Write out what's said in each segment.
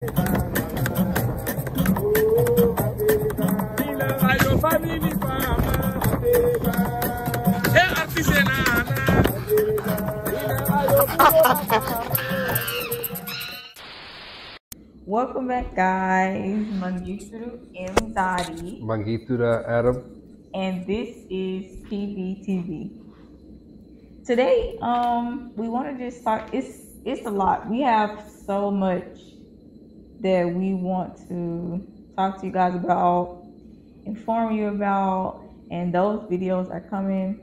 Welcome back, guys. Mangeeturou Mzadi. Mangitura Adam. And this is PBTV. Today, we want to just start. It's a lot. We have so much that we want to talk to you guys about, inform you about, and those videos are coming.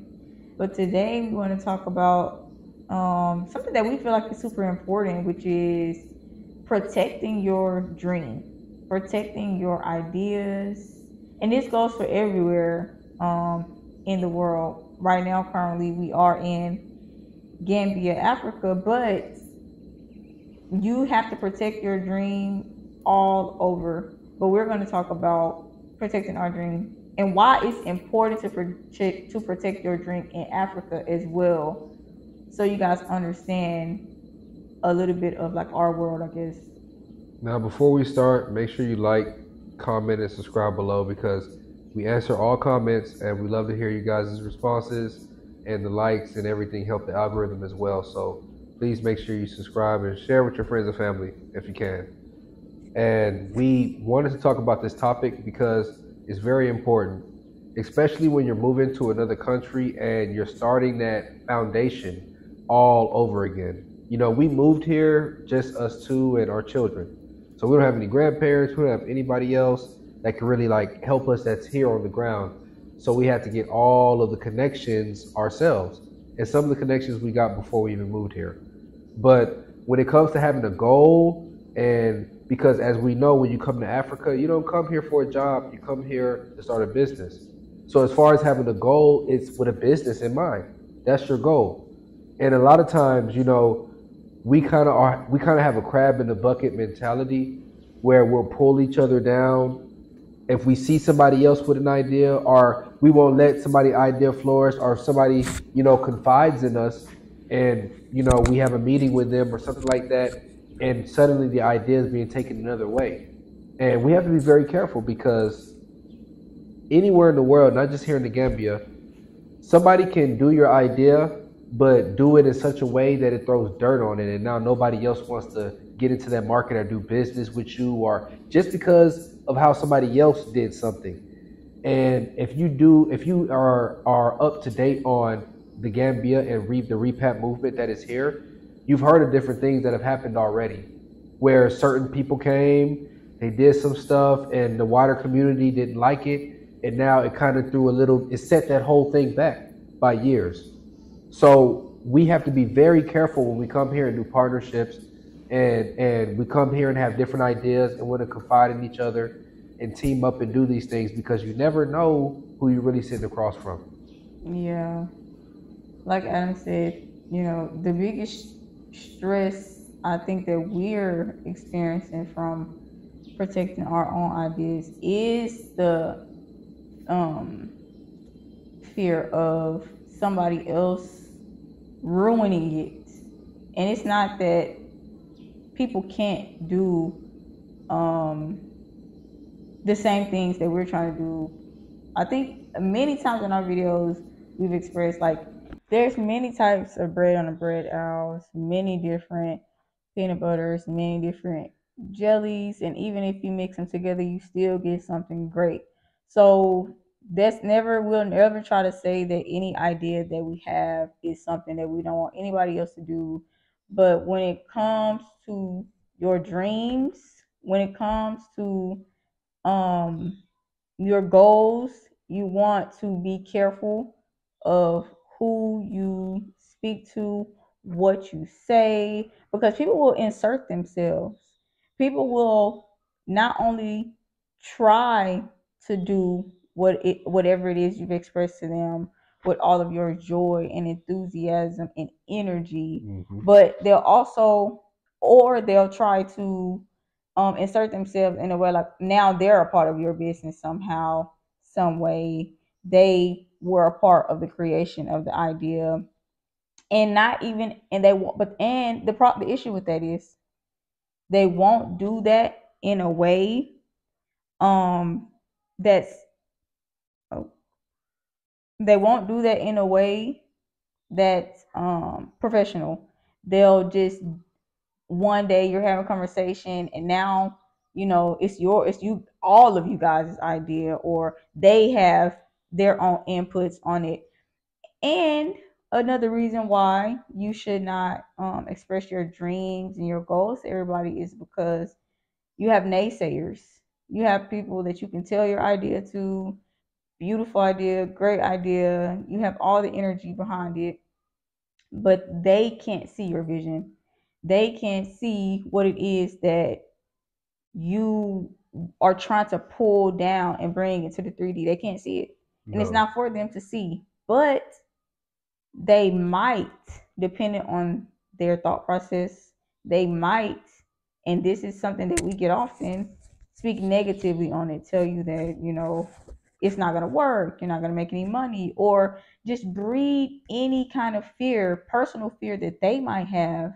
But today we want to talk about something that we feel like is super important, which is protecting your dream, protecting your ideas. And this goes for everywhere in the world. Right now, currently, we are in Gambia, Africa, but you have to protect your dream all over. But we're going to talk about protecting our dream and why it's important to protect your dream in Africa as well, so you guys understand a little bit of like our world, I guess. Now, before we start, make sure you like, comment, and subscribe below, because we answer all comments and we love to hear you guys' responses, and the likes and everything help the algorithm as well. So please make sure you subscribe and share with your friends and family if you can. And we wanted to talk about this topic because it's very important, especially when you're moving to another country and you're starting that foundation all over again. You know, we moved here, just us two and our children. So we don't have any grandparents, we don't have anybody else that can really like help us that's here on the ground. So we had to get all of the connections ourselves. And some of the connections we got before we even moved here. But when it comes to having a goal, and because as we know, when you come to Africa, you don't come here for a job, you come here to start a business. So as far as having a goal, it's with a business in mind. That's your goal. And a lot of times, you know, we kind of have a crab in the bucket mentality where we'll pull each other down if we see somebody else with an idea, or we won't let somebody's idea flourish, or somebody, you know, confides in us and, you know, we have a meeting with them or something like that, and suddenly the idea is being taken another way. And we have to be very careful, because anywhere in the world, not just here in the Gambia, somebody can do your idea, but do it in such a way that it throws dirt on it, and now nobody else wants to get into that market or do business with you, or just because of how somebody else did something. And if you are up to date on the Gambia and the Repap movement that is here, you've heard of different things that have happened already, where certain people came, they did some stuff, and the wider community didn't like it, and now it kind of set that whole thing back by years. So we have to be very careful when we come here and do partnerships, and we come here and have different ideas and want to confide in each other and team up and do these things, because you never know who you're really sitting across from. Yeah. Like Adam said, you know, the biggest stress I think that we're experiencing from protecting our own ideas is the fear of somebody else ruining it. And it's not that people can't do the same things that we're trying to do. I think many times in our videos we've expressed, like, there's many types of bread on the bread aisles, many different peanut butters, many different jellies, and even if you mix them together, you still get something great. So we'll never try to say that any idea that we have is something that we don't want anybody else to do. But when it comes to your dreams, when it comes to your goals, you want to be careful of who you speak to, what you say, because people will insert themselves. People will not only try to do whatever it is you've expressed to them with all of your joy and enthusiasm and energy, but they'll try to insert themselves in a way, like, now they're a part of your business somehow, some way. They were a part of the creation of the idea, and not even, and they want, but, and the issue with that is They won't do that in a way that's professional. They'll just, one day you're having a conversation and now, you know, it's all of you guys' idea, or they have their own inputs on it. And another reason why you should not express your dreams and your goals to everybody is because you have naysayers. You have people that you can tell your idea to. Beautiful idea, great idea. You have all the energy behind it, but they can't see your vision. They can't see what it is that you are trying to pull down and bring into the 3D. They can't see it. And it's not for them to see, but they might, depending on their thought process, they might, and this is something that we get often, speak negatively on it, tell you that, you know, it's not going to work, you're not going to make any money, or just breed any kind of fear, personal fear that they might have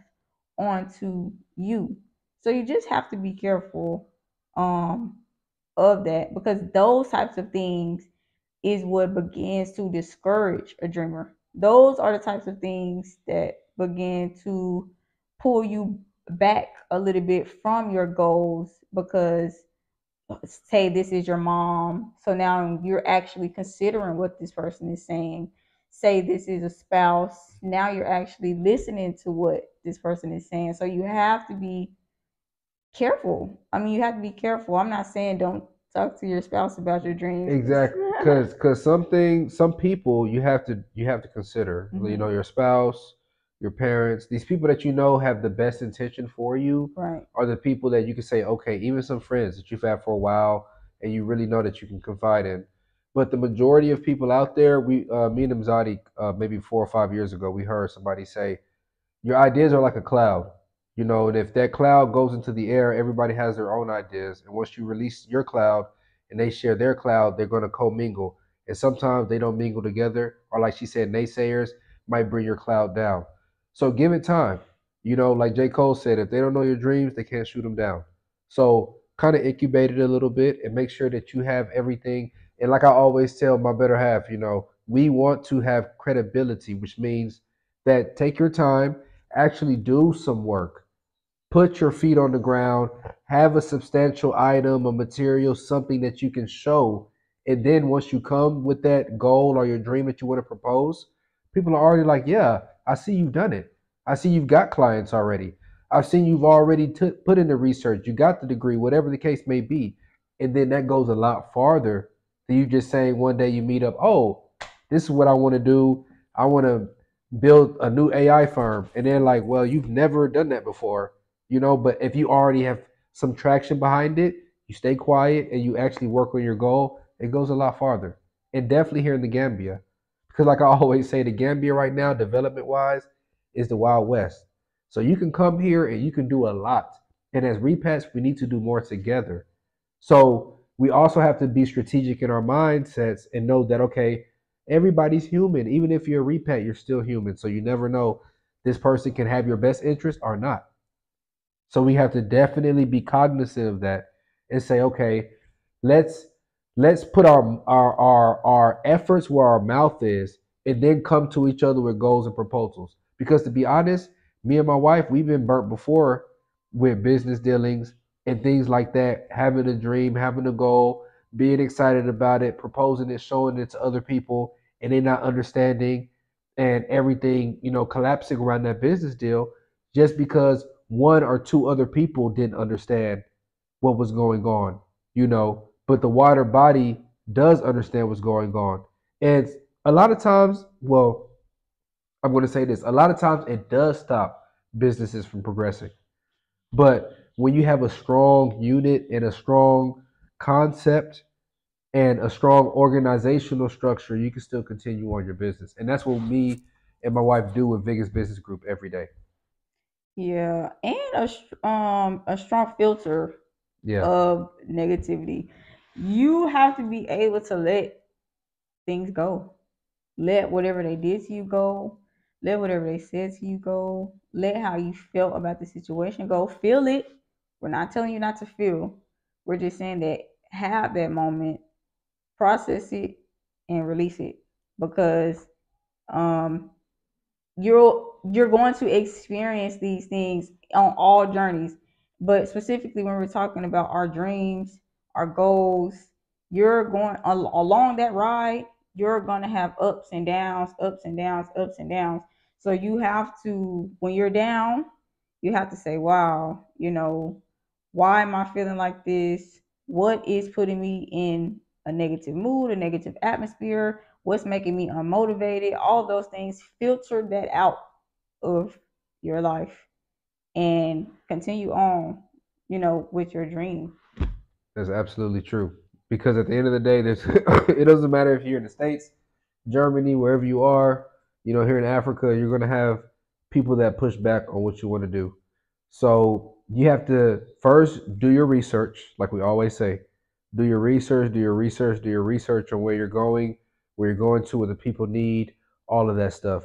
onto you. So you just have to be careful of that, because those types of things is what begins to discourage a dreamer. Those are the types of things that begin to pull you back a little bit from your goals, because say this is your mom, so now you're actually considering what this person is saying. Say this is a spouse, now you're actually listening to what this person is saying. So you have to be careful. I mean, you have to be careful. I'm not saying don't talk to your spouse about your dreams. Exactly, because some people you have to consider. Mm-hmm. You know, your spouse, your parents, these people that you know have the best intention for you, right, are the people that you can say, okay, even some friends that you've had for a while and you really know that you can confide in. But the majority of people out there, me and Mzadi, maybe 4 or 5 years ago, we heard somebody say, your ideas are like a cloud, you know, and if that cloud goes into the air, everybody has their own ideas. And once you release your cloud and they share their cloud, they're going to commingle. And sometimes they don't mingle together, or like she said, naysayers might bring your cloud down. So give it time. You know, like J. Cole said, if they don't know your dreams, they can't shoot them down. So kind of incubate it a little bit and make sure that you have everything. And like I always tell my better half, you know, we want to have credibility, which means that take your time, actually do some work, put your feet on the ground, have a substantial item, a material, something that you can show. And then once you come with that goal or your dream that you want to propose, people are already like, yeah, I see you've done it. I see you've got clients already. I've seen you've already put in the research. You got the degree, whatever the case may be. And then that goes a lot farther than you just saying one day you meet up, oh, this is what I want to do. I want to build a new AI firm. And then like, well, you've never done that before, you know, but if you already have some traction behind it, you stay quiet and you actually work on your goal, it goes a lot farther. And definitely here in the Gambia, because like I always say, the Gambia right now, development-wise, is the Wild West. So you can come here and you can do a lot. And as repats, we need to do more together. So we also have to be strategic in our mindsets and know that, okay, everybody's human. Even if you're a repat, you're still human. So you never know, this person can have your best interest or not. So we have to definitely be cognizant of that and say, okay, let's put our efforts where our mouth is, and then come to each other with goals and proposals. Because to be honest, me and my wife, we've been burnt before with business dealings and things like that, having a dream, having a goal, being excited about it, proposing it, showing it to other people, and they not understanding, and everything, you know, collapsing around that business deal just because one or two other people didn't understand what was going on, you know. But the wider body does understand what's going on. And a lot of times, well, I'm going to say this, a lot of times it does stop businesses from progressing. But when you have a strong unit and a strong concept and a strong organizational structure, you can still continue on your business. And that's what me and my wife do with Viges Business Group every day. Yeah, and a strong filter, yeah, of negativity. You have to be able to let things go. Let whatever they did to you go. Let whatever they said to you go. Let how you felt about the situation go. Feel it. We're not telling you not to feel. We're just saying that have that moment, process it, and release it, because you're going to experience these things on all journeys, but specifically when we're talking about our dreams, our goals, you're going along that ride. You're going to have ups and downs, ups and downs, ups and downs. So you have to, when you're down, you have to say, wow, you know, why am I feeling like this? What is putting me in a negative mood, a negative atmosphere? What's making me unmotivated? All those things, filter that out of your life and continue on, you know, with your dream. That's absolutely true. Because at the end of the day, there's it doesn't matter if you're in the States, Germany, wherever you are, you know, here in Africa, you're going to have people that push back on what you want to do. So you have to first do your research, like we always say, do your research, do your research, do your research on where you're going to, what the people need, all of that stuff.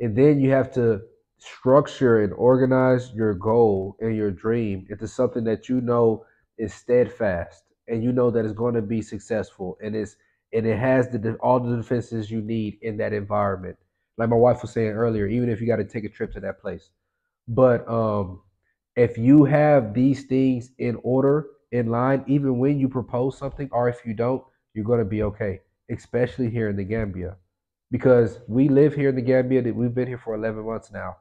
And then you have to structure and organize your goal and your dream into something that you know is steadfast, and you know that it's going to be successful, and it has all the defenses you need in that environment. Like my wife was saying earlier, even if you got to take a trip to that place. But if you have these things in order, in line, even when you propose something, or if you don't, you're going to be okay, especially here in the Gambia. Because we live here in the Gambia, that we've been here for 11 months now,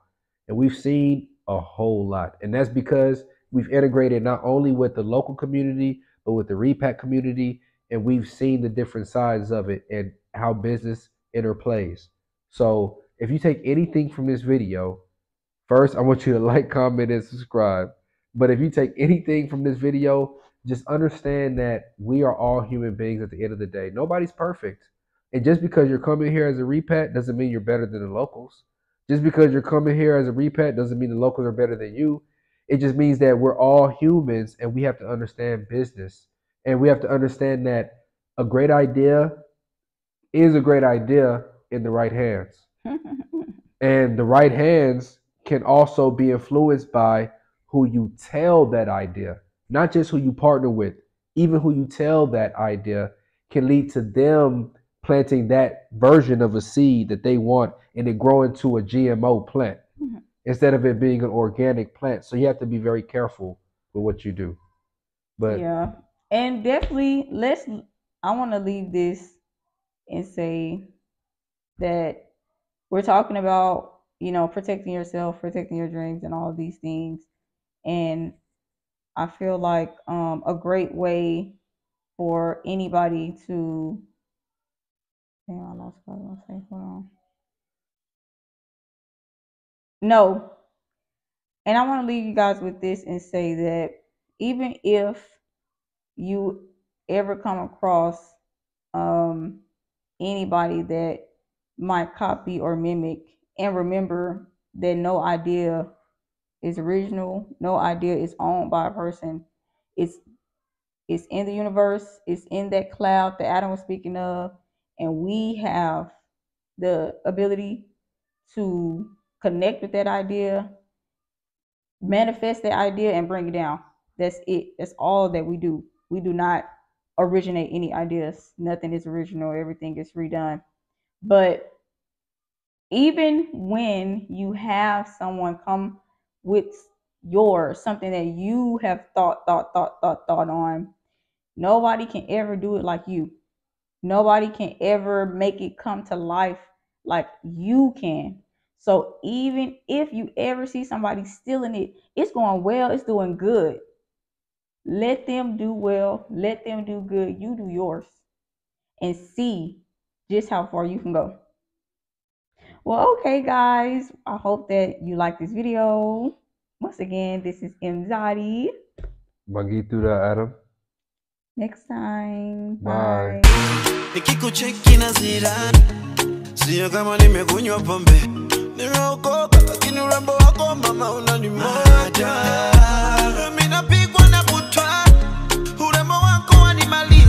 and we've seen a whole lot. And that's because we've integrated not only with the local community, but with the repack community, and we've seen the different sides of it and how business interplays. So if you take anything from this video, first, I want you to like, comment, and subscribe. But if you take anything from this video, just understand that we are all human beings at the end of the day. Nobody's perfect. And just because you're coming here as a repat doesn't mean you're better than the locals. Just because you're coming here as a repat doesn't mean the locals are better than you. It just means that we're all humans, and we have to understand business, and we have to understand that a great idea is a great idea in the right hands. And the right hands can also be influenced by who you tell that idea, not just who you partner with. Even who you tell that idea can lead to them planting that version of a seed that they want, and it grow into a GMO plant. Instead of it being an organic plant. So you have to be very careful with what you do. But yeah, and definitely I want to leave this and say that we're talking about, you know, protecting yourself, protecting your dreams, and all of these things. And I feel like a great way for anybody to, damn, I lost what I was going to say. Hold on. No, and I want to leave you guys with this and say that even if you ever come across anybody that might copy or mimic, and remember that no idea is original, no idea is owned by a person. It's in the universe, it's in that cloud that Adam was speaking of, and we have the ability to connect with that idea, manifest that idea, and bring it down. That's it. That's all that we do. We do not originate any ideas. Nothing is original. Everything is redone. But even when you have someone come with something that you have thought on, nobody can ever do it like you. Nobody can ever make it come to life like you can. So even if you ever see somebody stealing it, it's going well, it's doing good. Let them do well, let them do good. You do yours and see just how far you can go. Well, okay, guys, I hope that you like this video. Once again, this is Mzadi. Mangitura Adam. Next time. Bye. Bye. Nimeokoka lakini urembo wako mama unanimata. Mimi napigwa na butwa. Urembo wako wanimali.